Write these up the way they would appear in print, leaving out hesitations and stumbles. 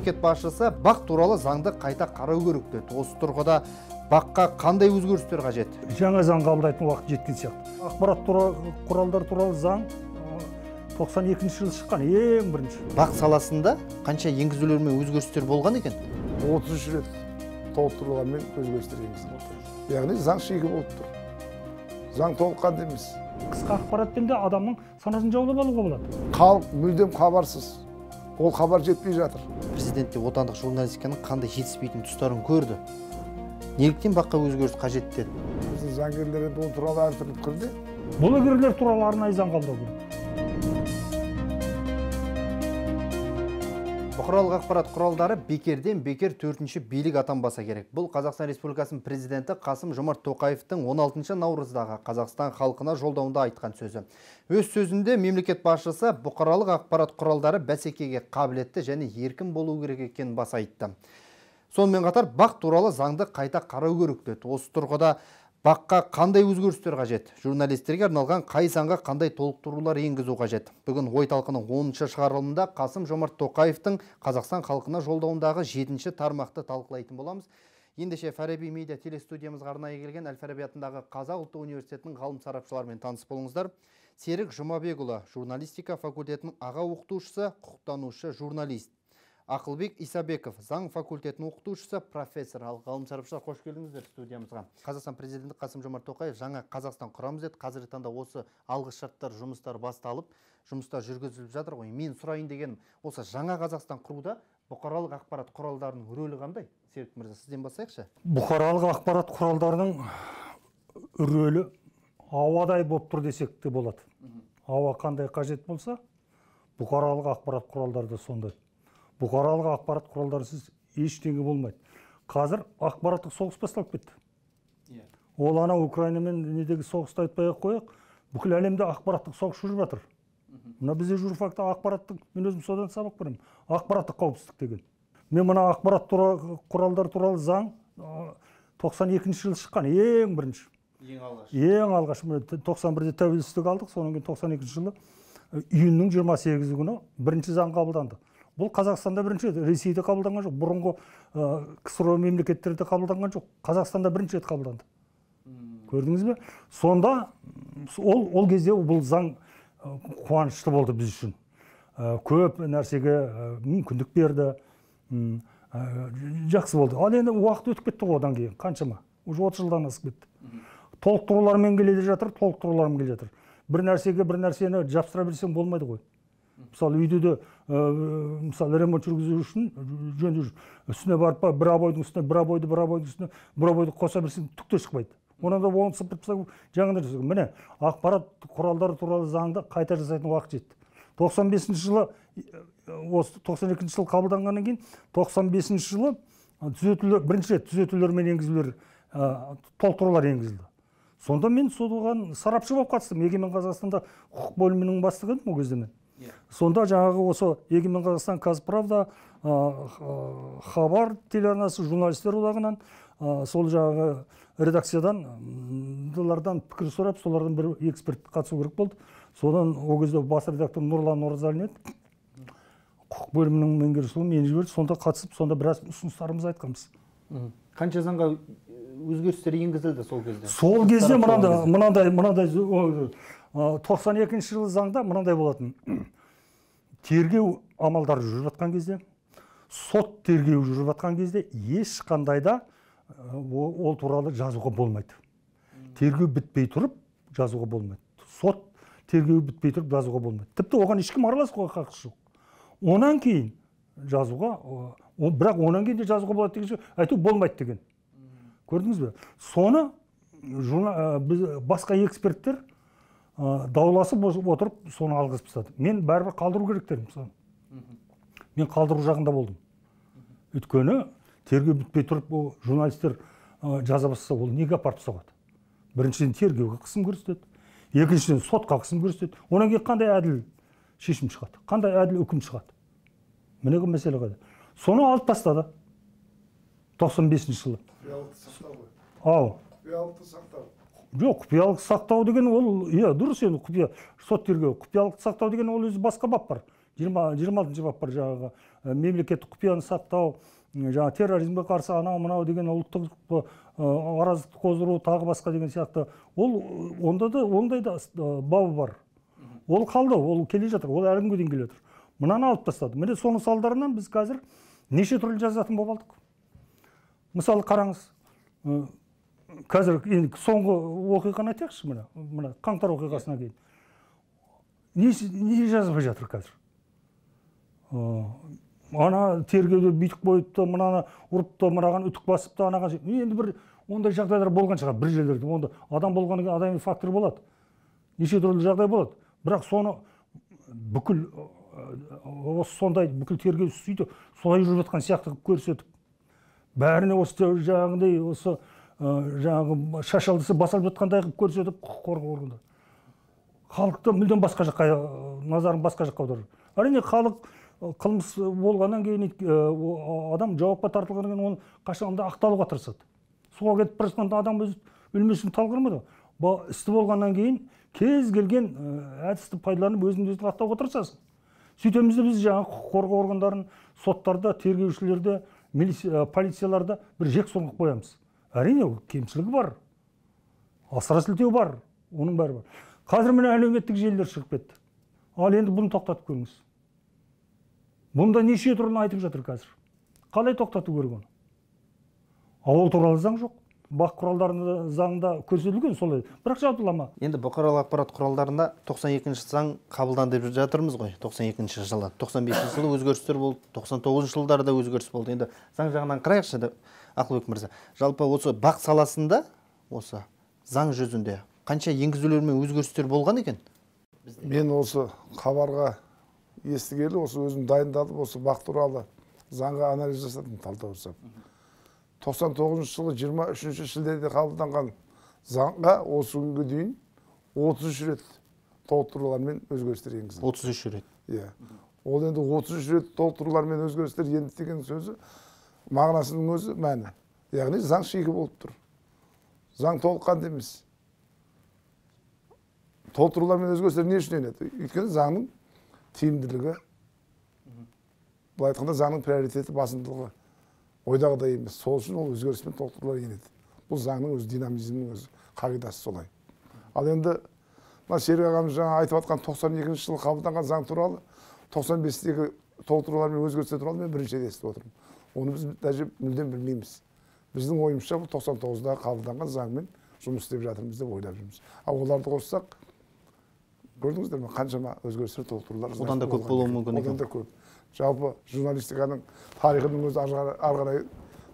мемлекет басшысы бақ туралы заңды қайта қарау керек деді. Осы тұрғыда баққа қандай өзгерістер қажет? Жаңа заң қабылдайтын уақыт жеткен сияқты. Ақпарат құралдары туралы заң 92-ші жылы шыққан, ең бірінші. Бақ саласында қанша енгізілер мен өзгерістер болған екен? 33 рет толықтырылған мен өзгерістер енгізілді. Яғни заң шегі болып тұр. Заң толыққан емес. Қысқа ақпаратпен де адамның санасын жаулап алуға болады. Халық мүлдем хабарсыз. Ол хабар жетпей жатыр. Президент те отандық журналистиканың қандай жетіспейтін тұстарын көрді. Неліктен баққа өзгеріс қажет деді. Біздің заңгерлер бұл туралы әртүрлі пікірде. Бұл пікірлер туралы арнайы заң қабылдау керек. Бұқаралық ақпарат құралдары бекерден бекер 4-ші билік атанбаса керек. Бұл Қазақстан Республикасының президенті Қасым-Жомарт Тоқаевтың 16 наурыздағы Қазақстан халқына жолдауында айтқан сөзі. Өз сөзінде мемлекет басшысы бұқаралық ақпарат құралдары бәсекеге қабілетті және еркін болу керек екенін баса айтты. Сонымен қатар бақ туралы заңды қайта қарау керек деді. Осы тұрғыда баққа қандай өзгерістер қажет? Журналистерге арналған қай заңға қандай толықтырулар енгізу қажет? Бүгін Ойталқының 10-ші шығарылымында Қасым-Жомарт Тоқаевтың Қазақстан халқына жолдауындағы 7-ші тармақты талқылайтын боламыз. Ендеше Farabi Media телестудиямызға арнайы келген Әл-Фараби атындағы Қазақ ұлттық университетінің ғалым сарапшыларымен танысып болыңыздар. Серик Жумабекұлы, журналистика факультетінің аға оқытушысы, құқықтанушы, журналист. Ақылбек Исабеков, заң факультетінің оқытушысы, профессор, ғалым сарапшылар, қош келдіңіздер студиямызға. Қазақстан президенті Қасым-Жомарт Тоқаев жаңа Қазақстан құрамыз деді. Қазіргі таңда осы алғы шарттар жұмыстар басталып, жұмыстар жүргізіліп жатыр ғой. Мен сұрайын деген осы жаңа Қазақстан құруда бұқаралық ақпарат құралдарының рөлі қандай? Серік мырза, сізден бастайықшы. Бұқаралық ақпарат құралдарының рөлі ауадай болып тұр десек те болады. Ауа қандай қажет болса, бұқаралық ақпарат құралдары да сондай. Бұқаралық ақпарат құралдарысыз ештеңе болмайды. Қазір ақпараттық соғыс басталып кетті. Ол ана Украина мен недегі соғысты айтпай қояйық. Бүкіл әлемде ақпараттық соғыс жүріп жатыр. Мына бізде журфакта ақпараттық, мен өзім содан сабақ беремін. Ақпараттық қауіпсіздік деген. Мен мына ақпарат құралдар туралы заң 92-ші жылы шыққан, ең бірінші. Ең алғаш. 91-де тәуелсіздік алдық, содан кейін 92-ші жылы июньнің 28-і күні бірінші заң қабылданды. Бұл Қазақстанда бірінші рет, Ресейде қабылданған жоқ, бұрынғы КСР мемлекеттерде қабылданған жоқ, Қазақстанда бірінші рет қабылданды. Көрдіңіз бе? Сонда ол кезде бұл заң қуанышты болды біз үшін. Көп нәрсеге мүмкіндік берді, жақсы болды. Ал енді уақыт өтіп кетті одан кейін, қаншама? Уже 30 жылдан асып кетті. Толықтырулармен келеді жатыр, толықтырулармен келеді жатыр. Бір нәрсеге бір нәрсені жапсыра берсең болмайды ғой. Мысалы, үйде де, мысалы, ремонт жүргізу үшін, үстіне барып, бір абойдың үстіне, бір абойды қоса берсең түк те шықпайды. Онан да оған сыпырып тастап, жаңадан жасау. Міне, ақпарат құралдары туралы заңды қайта жасайтын уақыт жетті. 95-ші жылы, осы 92-ші жылы қабылданғаннан кейін, 95-ші жылы түзетулер, бірінші рет түзетулер мен енгізілер, толықтырулар енгізілді. Сонда мен соған сарапшы болып қатыстым. Егемен Қазақстанда құқық бөлімінің бастығын ол кезде мен. Сонда жаңағы осы Егемен Қазақстан Қазправда хабар телеарнасы журналистер одағынан сол жаңағы редакциялардан пікір сұрап, солардан бір эксперт қатысу керек болды. Содан ол кезде бас редактор Нұрлан Орзалин еді. Құқық бөлімінің меңгерушісі мені жіберді, сонда қатысып, сонда біраз ұсыныстарымызды айтқанбыз. Қанша заңға өзгерістер енгізілді сол кезде? Сол кезде мынандай 92-ші жылы заңда мынандай болатын. Тергеу амалдары жүріп жатқан кезде, сот тергеу жүріп жатқан кезде ешқандай да ол туралы жазуға болмайды. Тергеу бітпей тұрып жазуға болмайды. Сот тергеу бітпей тұрып жазуға болмайды. Тіпті оған ешкім араласуға қақысы жоқ. Онан кейін жазуға, бірақ онан кейін де жазуға болады деген айту болмайды деген. Көрдіңіз бе? Соны басқа эксперттер дауласып отырып соны алғыс пысады. Мен бәрібір қалдыру керек дедім соны. Мен қалдыру жағында болдым. Өйткені тергеу бітпей тұрып журналистер жаза бастаса ол неге апарып соғады? Біріншіден тергеуге қысым көрсетеді, екіншіден сотқа қысым көрсетеді. Одан кейін қандай әділ шешім шығады? Қандай әділ үкім шығады? Міне мәселе қайда? Соны алып тастады. 95-ші жылы. Жоқ, құпиялық сақтау деген ол, дұрыс енді, сот тергеу, құпиялық сақтау деген ол өзі басқа бап бар. 26-нчы бап бар жағы мемлекеттік құпияны сақтау, жаңа терроризмге қарсы анау мынау деген ұлттық араздық қоздыру тағы басқа деген сияқты. Ол онда да ондай да бабы бар. Ол қалды, ол келе жатыр, ол әлі күнге дейін келе жатыр. Мынаны алып тастады. Міне соның салдарынан біз қазір неше түрлі жазатын болып алдық. Мысалы қараңыз, қазір енді соңғы оқиғаны айтайықшы мына, қаңтар оқиғасына дейін. Не жазып жатыр қазір? Ана тергеуді бүйтіп қойыпты, мынаны ұрыпты, мынаған үтік басыпты, анаған. Енді бір ондай жағдайлар болған шығар, бір жерлерде. Онда адам болған кезде адами фактор болады. Неше түрлі жағдай болады. Бірақ соны бүкіл сондай бүкіл тергеу сөйтіп, солай жүріп жатқан сияқты көрсетіп. Бәріне осы жағындай, осы жаңағы шашалдысы басалып жатқандай қып көрсетіп, құқық қорғау органдары. Халықты мүлдем басқа жаққа, назарын басқа жаққа аударыр. Әрине халық қылмыс болғаннан кейін адам жауапқа тартылғаннан кейін оны қашанда ақталуға тырысады. Суға кетіп бара жатқан адам өз өлмесін талғырмайды. Бұл істі болғаннан кейін кез келген әдісті пайдаланып өзін-өзі ақтауға тырысасың. Сөйтемізді біз жаңағы құқық қорғау органдарын, соттарда, тергеушілерде, полицияларда бір жек соңғы қоямыз. Әрине кемшілігі бар. Асыра сілтеу бар. Оның бәрі бар. Қазір міне әлеуметтік желілер шығып кетті. Ал енді бұны тоқтатып көріңіз. Бұнда неше түрлі айтып жатыр қазір. Қалай тоқтату керек оны? Ауыл туралы заң жоқ. БАқ құралдарында заңда көрсетілген солай. Бірақ жабылама. Енді бұқаралық ақпарат құралдарында 92-ші заң қабылданды деп жатырмыз ғой. 92-ші жылы, 95-ші жылы өзгерістер болды, 99-ші жылдарда өзгеріс болды. Енді заң жағынан қарайықшы, Ақылбек мырза. Жалпы осы БАқ саласында, осы заң жүзінде қанша енгізулер мен өзгерістер болған екен? Мен осы хабарға естігелі, осы өзім дайындалып, осы БАқ туралы заңға анализ жасадым, талдау жасап. 99 жылы 23 шілдеде қабылданған заңға осы күнге дейін 33 рет толықтырулармен өзгерістер енгізілді. 33 рет. Иә. Ол енді 33 рет толықтырулармен өзгерістер енді деген сөзі мағынасының өзі мәні. Яғни заң шегі болып тұр. Заң толыққан демес. Толтырулар мен өзгерістер не үшін енеді? Өйткені заңның тиімділігі, былай айтқанда заңның приоритеті, басымдылығы ойдағыдай емес. Сол үшін ол өзгеріспен толтырулар енеді. Бұл заңның өз динамизмінің өз қағидасы солай. Ал енді Серік ағамыз жаңа айтып атқан 92-ші жылы қабылданған заң туралы, 95-тегі толтырулар мен өзгерістер туралы мен бірінші естіп отырмын. Оны біз даже мүлдем білмейміз. Біздің ойымызша бұл 99-да қабылданған заңмен жұмыс істеп жатырмыз деп ойлап жүрміз. Ал оларды қоссақ, көрдіңіздер ме, қаншама өзгерістер толтырулар. Одан да көп болуы мүмкін. Одан да көп. Жалпы журналистиканың тарихының өзі ары қарай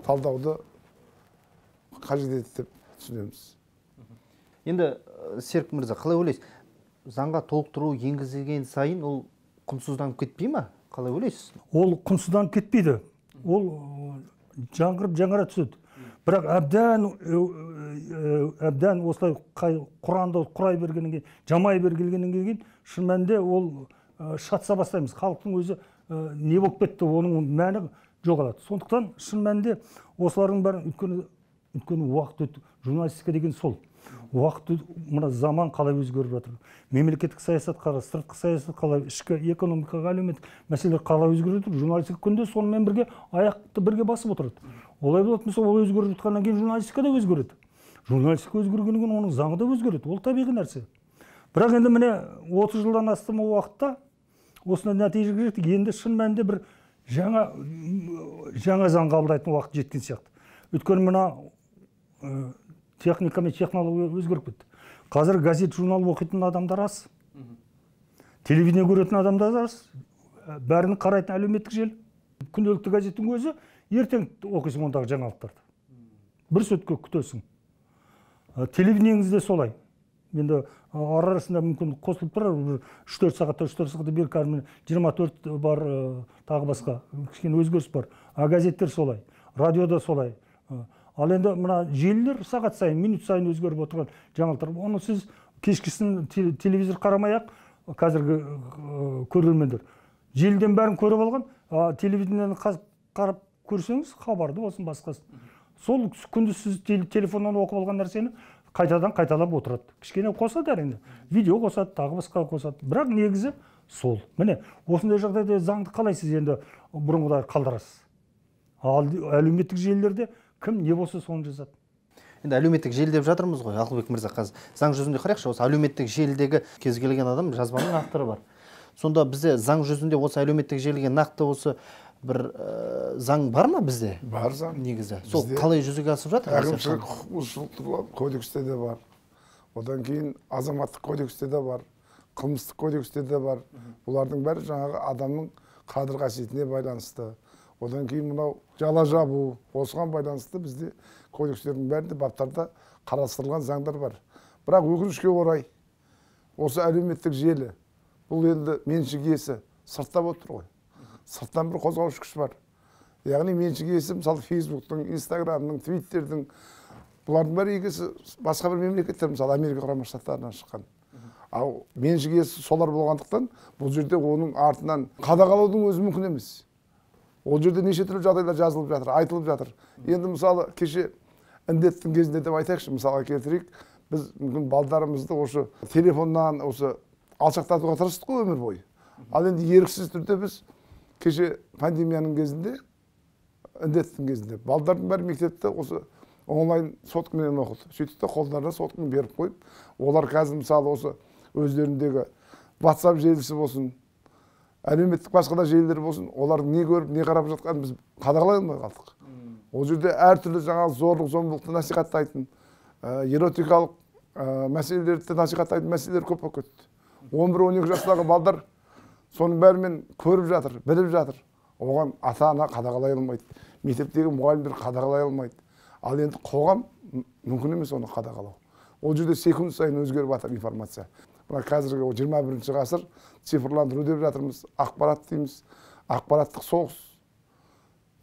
талдауды қажет етеді деп түсінеміз. Енді Серік мырза, қалай ойлайсыз? Заңға толықтыру енгізілген сайын ол құнсызданып кетпей ме? Қалай ойлайсыз? Ол құнсызданып кетпейді. Ол жаңғырып жаңара түседі. Бірақ әбден осылай құранды құрай бергенінген, жамай бергенінген, шын мәнде ол шатса бастаймыз. Халықтың өзі не болып кетті, оның мәні жоғалады. Сондықтан шын мәнде осылардың бәрін өткені уақыт өтті. Журналистика деген сол. Уақыт өтті, мұна заман қалай өзгеріп жатыр. Мемлекеттік саясат қалай, сыртқы саясат қалай, ішкі экономикаға, әлеуметтік мәселелер қалай өзгеріп жатыр. Журналистика күнде сонымен бірге аяқты бірге басып отырады. Олай болады, мысалы, ол өзгеріп жатқаннан кейін журналистика да өзгереді. Журналистика өзгергеннен кейін оның заңы да өзгереді. Ол табиғи нәрсе. Бірақ енді міне 30 жылдан астам уақытта осындай нәтижеге жеттік. Енді шын мәнінде бір жаңа заң қабылдайтын уақыт жеткен сияқты. Өйткені мына техника мен технология өзгеріп кетті. Қазір газет, журнал оқитын адамдар аз. Телевидение көретін адамдар аз. Бәрін қарайтын әлеуметтік желі. Күнделікті газеттің өзі ертең оқисың ондағы жаңалықтарды. Бір сөтке күтесің. Телевидениеңізде солай. Енді арасында мүмкін қосылып тұрар, 3-4 сағатта, 3-4 сағатта бер кәрмен 24 бар, тағы басқа. Кішкен өзгеріс бар. А газеттер солай, радиода солай. Ал енді мына желілер сағат сайын, минут сайын өзгеріп отырған жаңалықтар. Оны сіз кешкісін телевизор қарамай-ақ, қазіргі көрермендер. Желден бәрін көріп алған, телевидениені қарап көрсеңіз, хабарды болсын басқасын. Сол күнді сіз телефоннан оқып алған нәрсені қайтадан қайталап отырады. Кішкене қосады әрине. Видео қосады, тағы басқа қосады. Бірақ негізі сол. Міне, осындай жағдайда заңды қалай сіз енді бұрынғыдай қалдырасыз? Әлеуметтік желілерде кім не болса соны жазады. Енді әлеуметтік желі деп жатырмыз ғой, Ақылбек мырза, қазір заң жүзінде қарайықшы, осы әлеуметтік желідегі кез келген адам жазбаның авторы бар. Сонда бізде заң жүзінде осы әлеуметтік желіге нақты осы бір заң бар ма бізде? Бар заң негізі. Сол қалай жүзеге асып жатыр? Әкімшілік құқық бұзушылық кодексте де бар. Одан кейін азаматтық кодексте де бар, қылмыстық кодексте де бар. Бұлардың бәрі жаңағы адамның қадір-қасиетіне байланысты. Одан кейін мынау жала жабу, осыған байланысты бізде кодекстердің бәрінде баптарда қарастырылған заңдар бар. Бірақ өкінішке орай осы әлеуметтік желі бұл енді меншік иесі сырттап отыр ғой. Сырттан бір қозғаушы күш бар. Яғни меншік иесі мысалы Facebooktың, Instagramның, Twitterдің бұлардың бәрі егесі басқа бір мемлекеттер, мысалы Америка Құрама Штаттарынан шыққан. Ал меншік иесі солар болғандықтан бұл жерде оның артынан қадағалаудың өзі мүмкін емес. Ол жерде неше түрлі жағдайлар жазылып жатыр, айтылып жатыр. Енді мысалы кеше індеттің кезінде деп айтайықшы, мысалы келтірейік, біз мүмкін балдарымызды осы телефоннан осы алшақтатуға тырыстық қой өмір бойы. Ал енді еріксіз түрде біз кеше пандемияның кезінде, індеттің кезінде балдардың бәрі мектепте осы онлайн соткамен оқыды. Сөйтіп те қолдарына соткамен беріп қойып, олар қазір мысалы осы өздеріндегі WhatsApp желісі болсын, әлеуметтік басқа да желілер болсын, олар не көріп, не қарап жатқанын біз қадағалай алмай қалдық. Ол жерде әртүрлі жаңа зорлық-зомбылықты насихаттайтын, эротикалық мәселелерді насихаттайтын мәселелер көп болып кетті. 11-12 жастағы балдар соның бәрімен көріп жатыр, біліп жатыр. Оған ата-ана қадағалай алмайды, мектептегі мұғалімдер қадағалай алмайды. Ал енді қоғам мүмкін емес оны қадағалау. Ол жерде секунд сайын өзгеріп жатыр информация. Мына қазіргі 21-ші ғасыр цифрландыру деп жатырмыз, ақпарат дейміз, ақпараттық соғыс.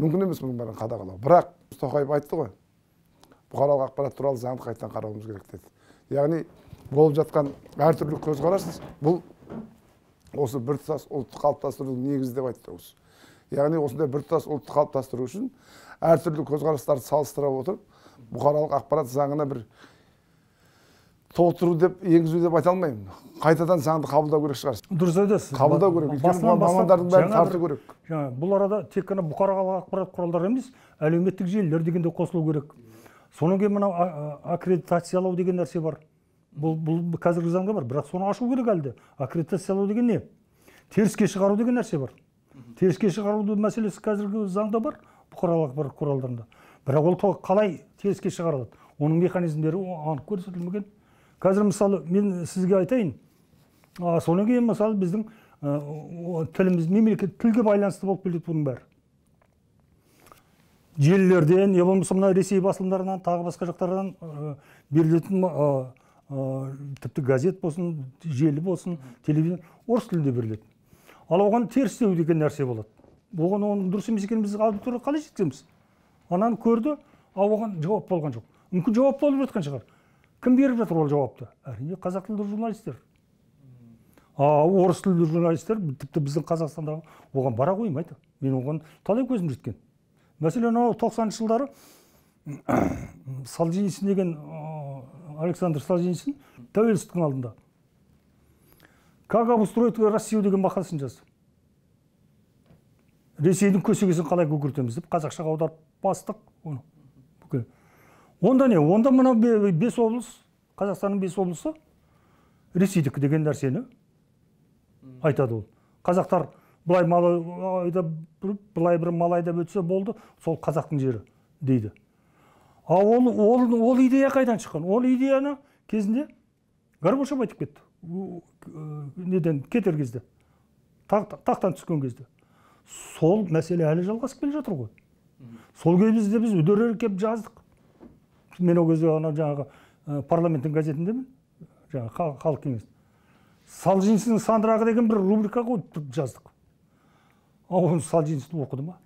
Мүмкін емес мұның бәрін қадағалау. Бірақ Тоқаев айтты ғой, бұқаралық ақпарат туралы заңды қайтадан қарауымыз керек деді. Яғни болып жатқан әртүрлі көзқарас бұл осы біртұтас ұлтты қалыптастырудың негізі деп айтты осы. Яғни осындай біртұтас ұлтты қалыптастыру үшін әртүрлі көзқарастарды салыстыра отырып, бұқаралық ақпарат заңына бір толтыру деп, енгізу деп айта алмаймын. Қайтадан заңды қабылдау керек шығар. Дұрыс айтасыз. Қабылдау керек. Мамандардың бәрін тарту керек. Бұл арада тек қана бұқаралық ақпарат құралдары емес, әлеуметтік желілер деген де қосылу керек. Соның кейін мына аккредитациялау деген нәрсе бар. Бұл қазіргі заңда бар, бірақ соны ашу керек әлде. Аккредитациялау деген не? Теріске шығару деген нәрсе бар. Теріске шығару мәселесі қазіргі заңда бар, бұқаралық ақпарат құралдарында. Бірақ ол қалай теріске шығарылады? Оның механизмдері анық көрсетілмеген. Қазір мысалы мен сізге айтайын. Соның кейін мысалы біздің тіліміз мемлекет тілге байланысты болып келеді бұның бәрі. Желілерден, не болмаса мына Ресей басылымдарынан, тағы басқа жақтардан берілетін тіпті газет болсын, желі болсын, телевизия орыс тілінде беріледі. Ал оған терістеу деген нәрсе болады. Оған оның дұрыс емес екенін біз аудиторияға қалай жеткіземіз? Ананы көрді, ал оған жауап болған жоқ. Мүмкін жауап болып жатқан шығар. Кім беріп жатыр ол жауапты? Әрине, қазақ тілді журналистер. Орыс тілді журналистер, тіпті біздің Қазақстандағы оған бара қоймайды. Мен оған талай көзім жеткен. Мәселен, 90-шы жылдары Солженицин деген Александр Солженицин тәуелсіздіктің алдында «Как обустроить Россию» деген мақаласын жазды. Ресейдің көсегесін қалай көгертеміз деп қазақшаға аударып бастық оны. Онда не? Онда мына 5 облыс, Қазақстанның 5 облысы Ресейдік деген нәрсені айтады ол. Қазақтар былай малайда былай бір малайда өтсе болды, сол қазақтың жері дейді. Ол идея қайдан шыққан? Ол идеяны кезінде Горбачев айтып кетті. Неден кетер кезде, тақтан түскен кезде. Сол мәселе әлі жалғасып келе жатыр ғой. Сол кезде біз үдерер кеп жаздық. Мен ол кезде жаңағы парламенттің газетіндемін, жаңағы халық кеңесі. Солженициннің сандырағы деген бір рубрика қойып жаздық. Оны Солженицин оқыды ма?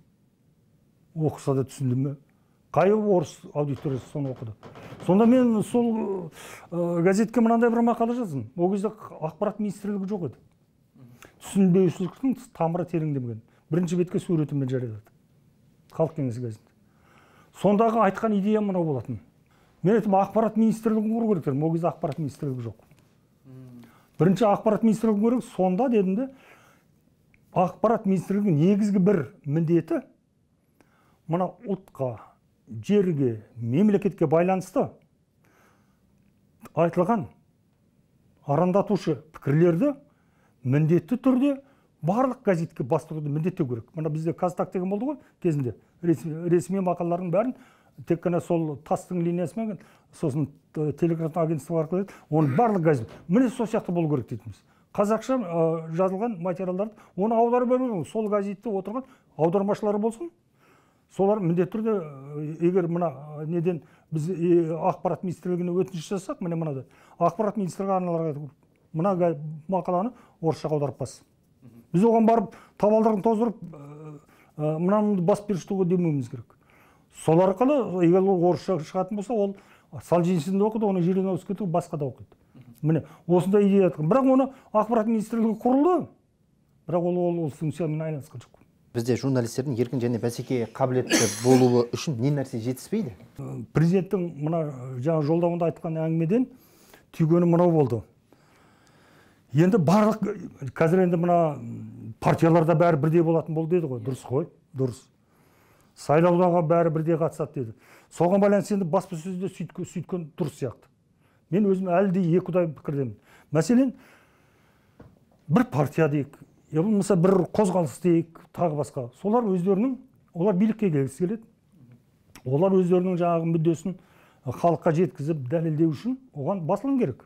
Оқыса да түсінді ме? Қай орыс аудиториясы соны оқыды? Сонда мен сол газетке мынандай бір мақала жаздым. Ол кезде ақпарат министрлігі жоқ еді. Түсінбеушіліктің тамыры тереңдемеген. Бірінші бетке суретіммен жариялады. Халық кеңесі газетінде. Сондағы айтқан идея мынау болатын. Мен айтам, ақпарат министрлігін құру керек дедім. Ол кезде ақпарат министрлігі жоқ. Бірінші ақпарат министрлігін көріп, сонда дедім де, ақпарат министрлігінің негізгі бір міндеті мына ұлтқа, жерге, мемлекетке байланысты айтылған арандатушы пікірлерді міндетті түрде барлық газетке бастыруды міндеттеу керек. Мына бізде қазтаг деген болды ғой, кезінде ресми мақалалардың бәрін тек қана сол тастың линиясымен, сосын телеграф агенттігі арқылы оны барлық газет міне сол сияқты болу керек дейтінбіз. Қазақша жазылған материалдарды оны аударып беру, сол газетте отырған аудармашылары болсын. Солар міндетті түрде, егер мына неден біз ақпарат министрлігіне өтініш жасасақ, міне мынада ақпарат министрлігі арналарға айтып, мына мақаланы орысшаға аударып бас. Біз оған барып табалдырығын тоздырып, мынаны басып берші демеуіміз керек. Сол арқылы, егер ол орысша шығатын болса, ол Солженицинді оқыды, оны Жириновскийді басқа да оқиды. Міне, осындай идея айтқан. Бірақ оны ақпарат министрлігі құрылды, бірақ ол функциямен айналысқан жоқ. Бізде журналистердің еркін және бәсеке қабілетті болуы үшін не нәрсе жетіспейді? Президенттің мына жаңа жолдауында айтқан әңгімеден түйгені мынау болды. Енді барлық қазір енді мына партияларда бәрі бірдей болатын болды деді ғой, дұрыс қой, дұрыс. Сайлаудағы бәрі бірдей қатысады деді. Соған байланысты енді баспасөзде сөйткен дұрыс сияқты. Мен өзім әлі де екі ұдай пікірдемін. Мәселен, бір партия дейік, я бұл мысалы бір қозғалыс дейік, тағы басқа. Солар өздерінің, олар билікке келгісі келеді. Олар өздерінің жаңағы мүддесін халыққа жеткізіп дәлелдеу үшін оған басылым керек.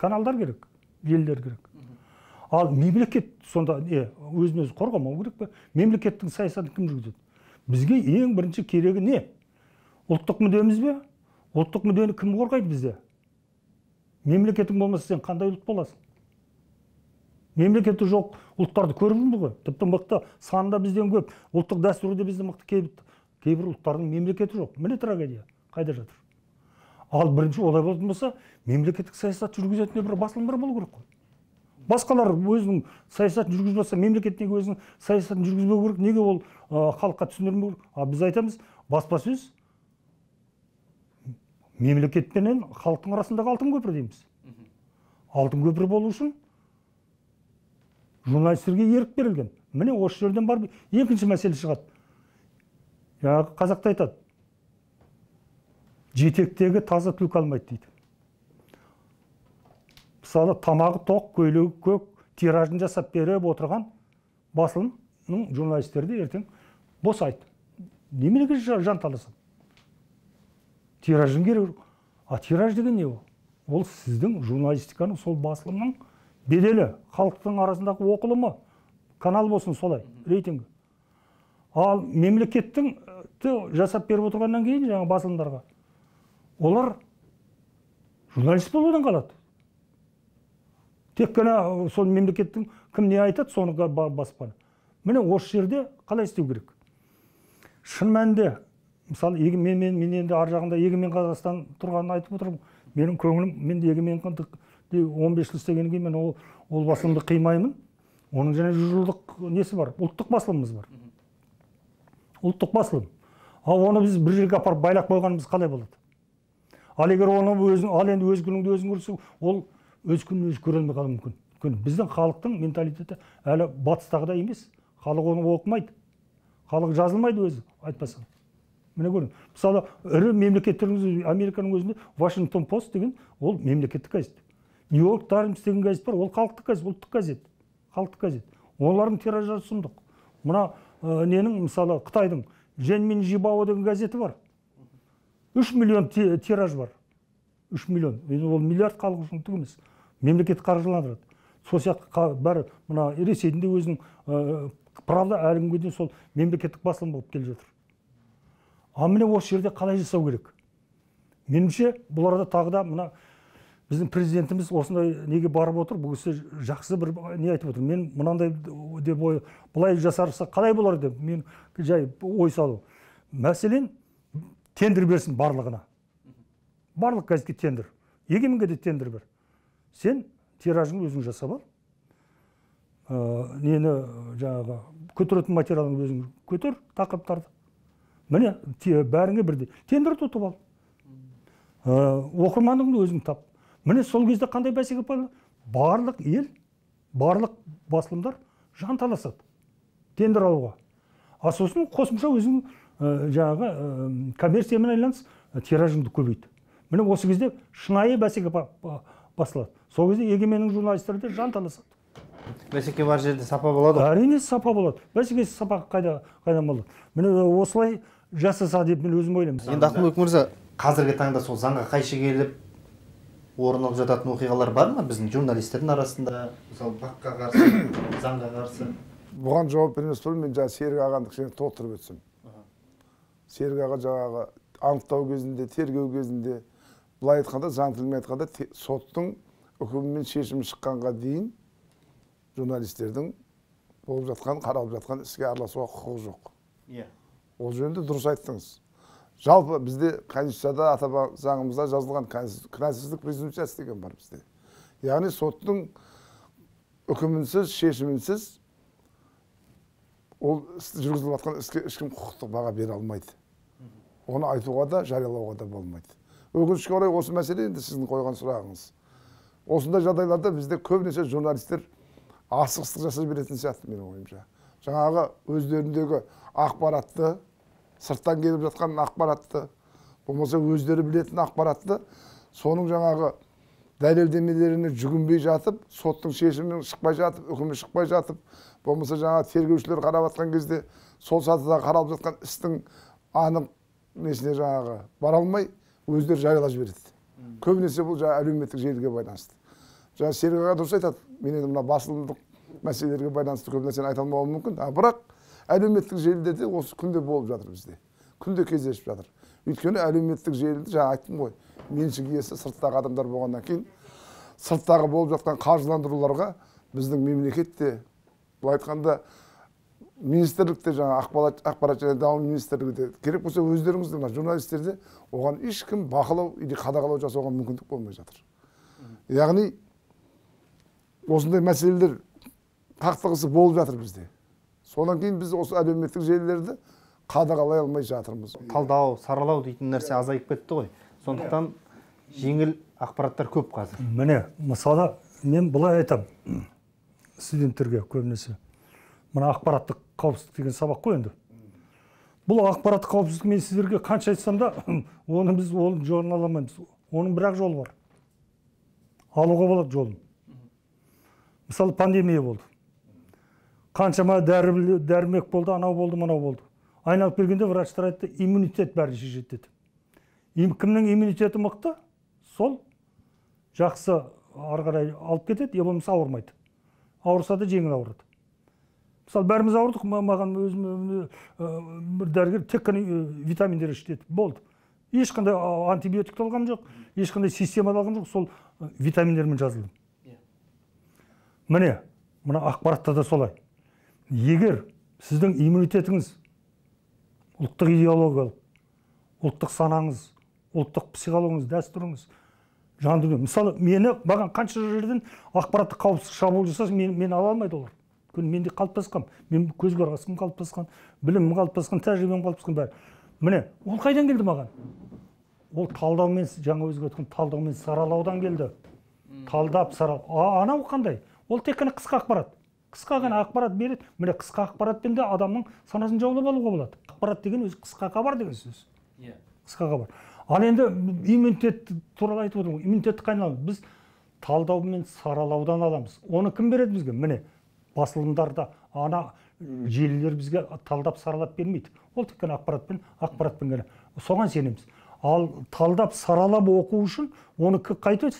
Каналдар керек, желілер керек. Ал мемлекет сонда өзін-өзі қорғамау керек пе? Мемлекеттің саясатын кім жүргізеді? Бізге ең бірінші керегі не? Ұлттық мүддеміз бе? Ұлттық мүддені кім қорғайды бізде? Мемлекетің болмаса сен қандай ұлт боласың? Мемлекеті жоқ ұлттарды көріп жүрміз ғой. Тіпті мықты санда бізден көп, ұлттық дәстүрі де бізде мықты, кейбір ұлттардың мемлекеті жоқ. Міне трагедия қайда жатыр? Ал бірінші олай болатын болса, мемлекеттік саясат жүргізетіне бір басылымдар болу керек қой. Басқалар өзінің саясатын жүргізбесе, мемлекет неге өзінің саясатын жүргізбеу керек, неге ол халыққа түсіндірмеу керек? Біз айтамыз, баспасөз мемлекетпенен халықтың арасындағы алтын көпір дейміз. Алтын көпір болу үшін журналистерге ерік берілген. Міне осы жерден барып, екінші мәселе шығады. Жаңағы қазақта айтады, жетектегі таза түлкі алмайды дейді. Мысалы, тамағы тоқ, көйлегі көк, тиражын жасап беріп отырған басылымның журналистерді ертең бос айтты. Неменеге жан таласады? Тиражын керек. А тираж деген не ол? Ол сіздің журналистиканың, сол басылымның беделі, халықтың арасындағы оқылымы, канал болсын солай, рейтингі. Ал мемлекеттің жасап беріп отырғаннан кейін жаңа басылымдарға олар журналист болудан қалады. Тек қана сол мемлекеттің кім не айтады, соныға баспаны. Міне осы жерде қалай істеу керек? Шын мәнде, мысалы, мен енді ар жағында егемен Қазақстан тұрғанын айтып отырмын. Менің көңілім, мен егемен қандық 15 жыл істеген кейін мен ол басылымды қимаймын. Оның және жылдық несі бар? Ұлттық басылымымыз бар. Ұлттық басылым. Ал оны біз бір жерге апарып байлап қойғанымыз қалай болады? Ал егер оны енді өз күніңді өзің көрсең, ол өз күнін өзі көрілмей қалу мүмкін. Біздің халықтың менталитеті әлі батыстағыда емес. Халық оны оқымайды. Халық жазылмайды өзі, айтпасаң. Міне көрің. Мысалы, ірі мемлекеттеріміз, Американың өзінде Washington Post деген, ол мемлекеттік газет. New York Times деген газет бар, ол халықтық газет, ұлттық газет. Халықтық газет. Олардың тиражы сұмдық. Мына ненің, мысалы, Қытайдың Женмен Жибао деген газеті бар. 3 миллион тираж бар. 3 миллион. Ол миллиард халық үшін түк емес. Мемлекет қаржыландырады. Сол сияқты бәрі мына Ресейдің де өзінің правда әлі күнге дейін сол мемлекеттік басылым болып келе жатыр. А міне осы жерде қалай жасау керек? Меніңше бұл арада тағы да мына біздің президентіміз осындай неге барып отыр, бұл кісі жақсы бір не айтып отыр. Мен мынандай деп былай жасарса қалай болар деп мен жай ой салу. Мәселен, тендер берсін барлығына. Барлық газетке тендер. Егеменге де тендер бер. Сен тиражыңды өзің жасап ал. Нені жаңағы көтеретін материалыңды өзің көтер, тақырыптарды. Міне бәріңе бірдей тендер тұтып ал. оқырманыңды өзің тап. Міне сол кезде қандай бәсеке болды? Барлық ел, барлық басылымдар жанталасады тендер алуға. А сосын қосымша өзің жаңағы коммерциямен айланыс тиражыңды көбейт. Міне осы кезде шынайы бәсеке басылады. Сол кезде егеменнің журналистері де жанталасады. Бәсеке бар жерде сапа болады. Әрине сапа болады. Бәсекесі сапа қайдан болады? Міне осылай жасаса деп мен өзім ойлаймын. Енді Ақылбек мырза, қазіргі таңда сол заңға қайшы келіп орын алып жататын оқиғалар бар ма біздің журналистердің арасында? Мысалы БАқ-қа қарсы, заңға қарсы. Бұған жауап бермес бұрын мен жаңа Серік ағандық және толтырып өтсем. Серік аға жаңағы анықтау кезінде, тергеу кезінде былай айтқанда, заң тілімен айтқанда соттың үкімімен шешімі шыққанға дейін журналистердің болып жатқан, қаралып жатқан іске араласуға құқығы жоқ. Иә. Ол жөнінде дұрыс айттыңыз. Жалпы бізде конституцияда, ата заңымызда жазылған кінәсіздік презумпциясы деген бар бізде. Яғни соттың үкімінсіз, шешімінсіз ол жүргізіліп жатқан іске ешкім құқықтық баға бере алмайды. Оны айтуға да, жариялауға да болмайды. Өкінішке орай осы мәселе енді сіздің қойған сұрағыңыз. Осындай жағдайларда бізде көбінесе журналистер асығыстық жасай беретін сияқты менің ойымша. Жаңағы өздеріндегі ақпаратты, сырттан келіп жатқан ақпаратты, болмаса өздері білетін ақпаратты, соның жаңағы дәлелдемелеріне жүгінбей жатып, соттың шешімі шықпай жатып, үкімі шықпай жатып, болмаса жаңағы тергеушілер қарап жатқан кезде, сол сатыда қаралып жатқан істің анық несіне жаңағы бара алмай, өздері жариялап жібереді. Көбінесе бұл жаңа әлеуметтік желіге байланысты. Жаңа Серік аға дұрыс айтады, мен енді мына басылымдық мәселелерге байланысты көп нәрсені айта алмауым мүмкін, бірақ әлеуметтік желілерде осы күнде болып жатыр бізде. Күнде кездесіп жатыр. Өйткені әлеуметтік желіде жаңа айттым ғой, меншік иесі сырттағы адамдар болғаннан кейін сырттағы болып жатқан қаржыландыруларға біздің мемлекетте, былай айтқанда министрлікте жаңа ақпарат және даму министрлігі де керек болса өздеріңіздің мына журналистерде оған ешкім бақылау или қадағалау жасауға мүмкіндік болмай жатыр. Яғни осындай мәселелер қақтығысы болып жатыр бізде. Содан кейін біз осы әлеуметтік желілерді қадағалай алмай жатырмыз. Талдау, саралау дейтін нәрсе азайып кетті ғой. Сондықтан жеңіл ақпараттар көп қазір. Міне, мысалы, мен бұлай айтам студенттерге көбінесе. Мына ақпараттық қауіпсіздік деген сабақ қой енді. Бұл ақпараттық қауіпсіздік мен сіздерге қанша айтсам да, оны біз оны жоғын аламаймыз. Оның бірақ жолы бар. Алуға болады жолын. Мысалы, пандемия болды. Қаншама дәрмек болды, анау болды, мынау болды. Айналып келгенде врачтар айтты, иммунитет бәрі жетеді. Кімнің иммунитеті мықты, сол жақсы ары қарай алып кетеді, е болмаса ауырмайды. Ауырса да жеңіл ауырады. Мысалы, бәріміз ауырдық, маған өзім бір дәрігер тек қана витаминдер ішеді, болды. Ешқандай антибиотик алғам жоқ, ешқандай система алғам жоқ, сол витаминдермен жазылдым. Міне, мына ақпаратта да солай. Егер сіздің иммунитетіңіз, ұлттық идеологиялық, ұлттық санаңыз, ұлттық психологыңыз, дәстүріңіз, жан дүние. Мысалы, мені баған қанша жерден ақпаратты қауіпсіз шабуыл жасаса, мен ала алмайды олар. Күн менде қалыптасқан, мен көз қарасым қалыптасқан, білімім қалыптасқан, тәжірибем қалыптасқан бәрі. Міне, ол қайдан келді маған? Ол талдаумен, жаңа өзге айтқан талдаумен саралаудан келді. Талдап, саралау. Анау қандай? Ол тек қана қысқа ақпарат. Қысқа ғана ақпарат береді. Міне, қысқа ақпаратпен де адамның санасын жаулап алуға болады. Ақпарат деген өзі қысқа хабар деген сөз. Иә. Қысқа хабар. Ал енді иммунитет туралы айтып отырмын. Иммунитетті қайдан аламыз? Біз талдаумен саралаудан аламыз. Оны кім береді бізге? Міне, басылымдарда ана желілер бізге талдап саралап бермейді. Ол тек қана ақпаратпен ғана. Соған сенеміз. Ал талдап саралап оқу үшін оны қайтып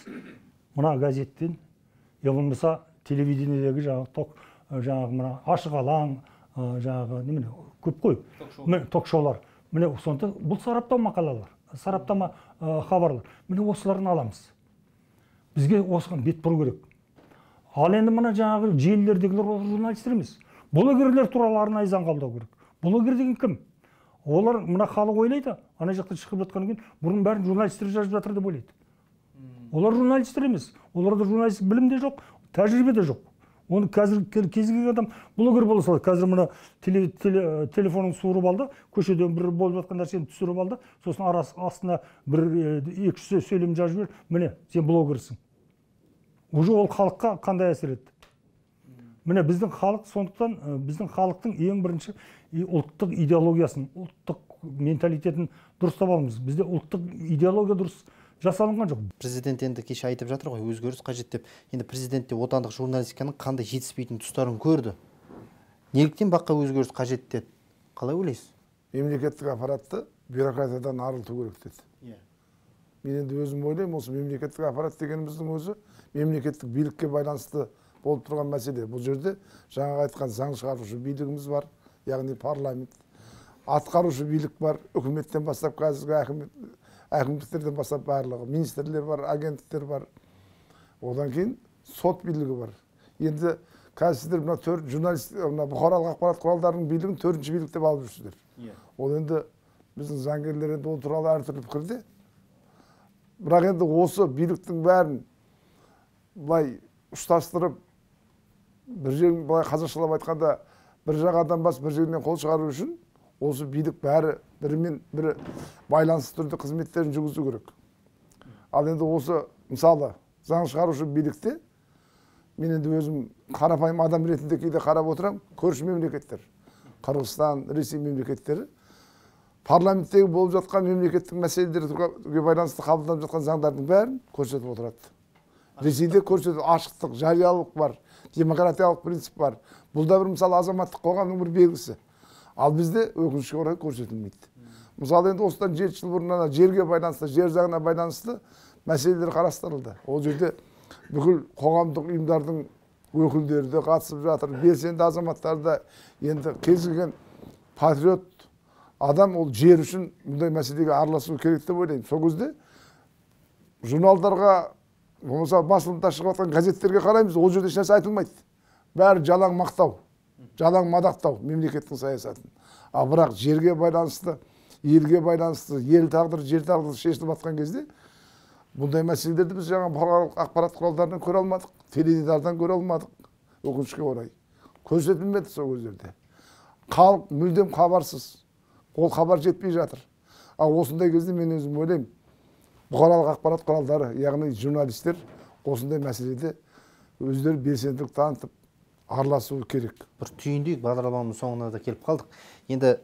мына газеттен, я болмаса телевидениедегі жаңағы мына ашық алаң, жаңағы немене көп қой. Ток-шоулар. Міне сонда бұл сараптама мақалалар, сараптама хабарлар. Міне осыларын аламыз. Бізге осыған бет бұру керек. Ал енді мына жаңағы желілердегілер журналистер емес. Блогерлер туралы арнайы заң қабылдау керек. Блогер деген кім? Олар мына халық ойлайды, ана жақтан шығып жатқаннан кейін бұрын бәрін журналистер жазып жатыр деп ойлайды. Олар журналистер емес. Оларда журналистік білім де жоқ, тәжірибе де жоқ. Onu kazık adam blogger bola saldı. Kazır mına telefonun surup aldı. Köşeden bir bol batkan narseni surup aldı. Sosun arası aslında bir iki söylem жазып бер. Міне, sen bloggersin. Уже ол халыққа қандай әсер етті? Міне біздің халық сондықтан біздің халықтың ең бірінші ұлттық идеологиясын, ұлттық менталитетін дұрыстап аламыз. Бізде ұлттық идеология дұрыс жасалынған жоқ. Президент енді кеше айтып жатыр ғой, өзгеріс қажет деп. Енді президент те отандық журналистиканың қандай жетіспейтін тұстарын көрді. Неліктен баққа өзгеріс қажет деді? Қалай ойлайсыз? Мемлекеттік аппаратты бюрократиядан арылту керек деді. Мен енді өзім ойлаймын, осы мемлекеттік аппарат дегеніміздің өзі мемлекеттік билікке байланысты болып тұрған мәселе. Бұл жерде жаңа айтқан заң шығарушы билігіміз бар, яғни парламент. Атқарушы билік бар, үкіметтен бастап қазіргі әкімдіктерден бастап барлығы, министрлер бар, агенттер бар. Одан кейін сот билігі бар. Енді қазір мына бұқаралық ақпарат құралдарының билігін төртінші билік деп алып жүрсіздер. Ол енді біздің заңгерлер енді ол туралы әртүрлі пікірде. Бірақ енді осы биліктің бәрін былай ұштастырып, бір жерін былай қазақшалап айтқанда бір жағадан бас бір жерінен қол шығару үшін осы билік бәрі бірімен бірі байланысты түрде қызметтерін жүргізу керек. Ал енді осы мысалы заң шығарушы билікте мен енді өзім қарапайым адам ретінде кейде қарап отырам, көрші мемлекеттер, Қырғызстан, Ресей мемлекеттері парламенттегі болып жатқан мемлекеттік мәселелерге байланысты қабылданып жатқан заңдардың бәрін көрсетіп отырады. Ресейде көрсетіп ашықтық, жариялық бар, демократиялық принцип бар. Бұл да бір мысалы азаматтық қоғамның бір белгісі. Ал бізде өкінішке орай көрсетілмейді. Мысалы енді осыдан 7 жыл бұрын жерге байланысты, жер заңына байланысты мәселелер қарастырылды. Ол жерде бүкіл қоғамдық ұйымдардың өкілдері де қатысып жатыр. Белсенді азаматтар да енді кез келген патриот адам ол жер үшін мұндай мәселеге араласу керек деп ойлаймын. Сол кезде журналдарға, болмаса басылымда шығып жатқан газеттерге қараймыз, ол жерде ешнәрсе айтылмайды. Бәрі жалаң мақтау. Жалаң мадақтау мемлекеттің саясатын. А бірақ жерге байланысты, елге байланысты, ел тағдыры, жер тағдыры шешіліп атқан кезде бұндай мәселелерді біз жаңа бұқаралық ақпарат құралдарынан көре алмадық, теледидардан көре алмадық, өкінішке орай. Көрсетілмеді сол кездерде. Халық мүлдем хабарсыз. Ол хабар жетпей жатыр. А осындай кезде мен өзім ойлаймын, бұқаралық ақпарат құралдары, яғни журналистер осындай мәселеде өздері белсенділік танытып араласу керек. Бір түйіндейік, бағдарламамыздың соңына да келіп қалдық. Енді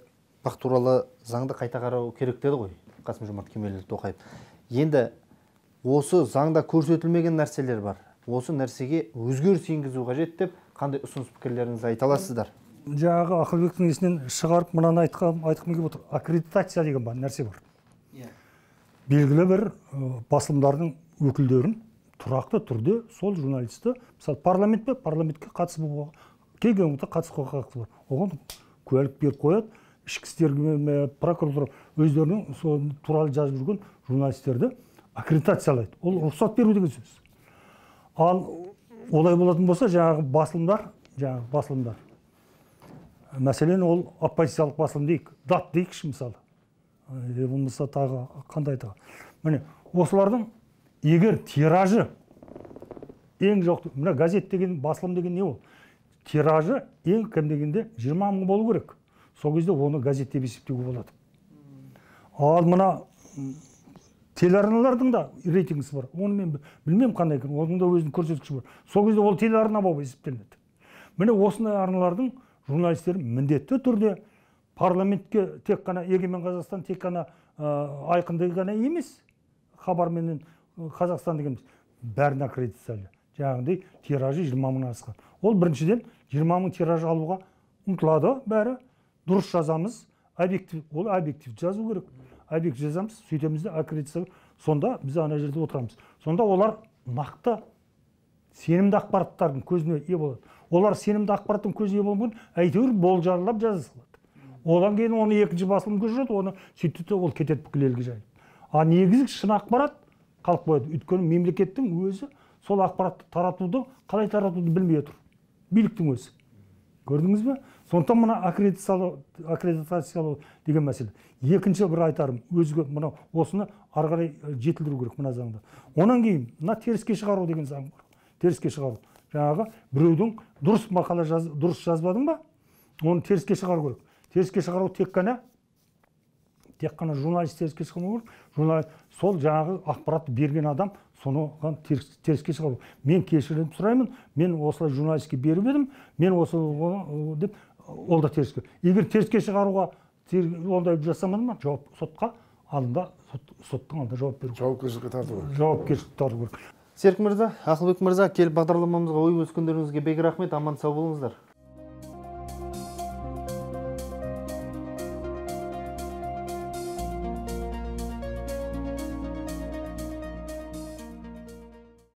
БАқ туралы заңды қайта қарау керек деді ғой, Қасым-Жомарт кемелұлы Тоқаев. Енді осы заңда көрсетілмеген нәрселер бар. Осы нәрсеге өзгеріс енгізу қажет деп қандай ұсыныс пікірлеріңізді айта аласыздар? Жаңағы Ақылбектің есінен шығарып мынаны айтқым келіп отыр. Аккредитация деген бар, нәрсе бар. Белгілі бір басылымдардың өкілдерін тұрақты түрде сол журналисті, мысалы парламент пе, парламентке қатысы болуға, келген ұңғыта қатысы болуға қақысы бар. Оған куәлік беріп қояды, ішкі істер прокуратура өздерінің туралы жазып жүрген журналистерді аккредитациялайды. Ол рұқсат беру деген сөз. Ал олай болатын болса, жаңағы басылымдар. Мәселен, ол оппозициялық басылым дейік, дат дейік ші мысалы. Болмаса тағы қандай тағы. Міне, осылардың егер тиражы ең жоқты, мына газет деген, басылым деген не ол? Тиражы ең кем дегенде 20 000 болу керек. Сол кезде оны газет деп есептеуге болады. Ал мына телеарналардың да рейтингісі бар. Оны мен білмеймін қандай екен, оның да өзінің көрсеткіші бар. Сол кезде ол телеарна болып есептелінеді. Міне осындай арналардың журналистері міндетті түрде парламентке тек қана Егемен Қазақстан, тек қана Айқын деген ғана емес, хабарменен Қазақстан дегеніміз бәрін аккредитациялы. Жаңағындай тиражы 20 000 асқан. Ол біріншіден 20 000 тиражы алуға ұмтылады бәрі. Дұрыс жазамыз, ол объектив жазу керек. Объектив жазамыз, сөйтемізді аккредитация. Сонда біз ана жерде отырамыз. Сонда олар нақты сенімді ақпараттардың көзіне ие болады. Олар сенімді ақпараттың көзіне ие болмаған әйтеуір болжарлап жазылады. Одан кейін оны екінші басылым көшіреді, оны сөйтті ол кетеді бүкіл елге жайылып. А негізгі шын ақпарат қалып қояды. Өйткені мемлекеттің өзі сол ақпаратты таратуды, қалай таратуды білмей отыр. Биліктің өзі. Көрдіңіз бе? Сондықтан мына аккредитациялау деген мәселе. Екінші бір айтарым, өзге мына осыны ары қарай жетілдіру керек мына заңда. Онан кейін мына теріске шығару деген заң бар. Теріске шығару. жаңағы біреудің дұрыс мақала дұрыс жазбадың ба? Оны теріске шығару керек. Теріске шығару тек қана журналист теріске шығару керек. Журналист сол жаңағы ақпаратты берген адам соны теріске шығару. Мен кешірім сұраймын. Мен осылай журналистке беріп едім. Мен осылай деп ол да теріске. Егер теріске шығаруға ондай жасамадым ба? Жауап сотқа алдында соттың алдында жауап беру. Жауапкершілікке тарту. Жауапкершілікке тарту керек. Серік мырза, Ақылбек мырза, келіп бағдарламамызға ой бөліскендеріңізге бек рахмет, аман сау болыңыздар.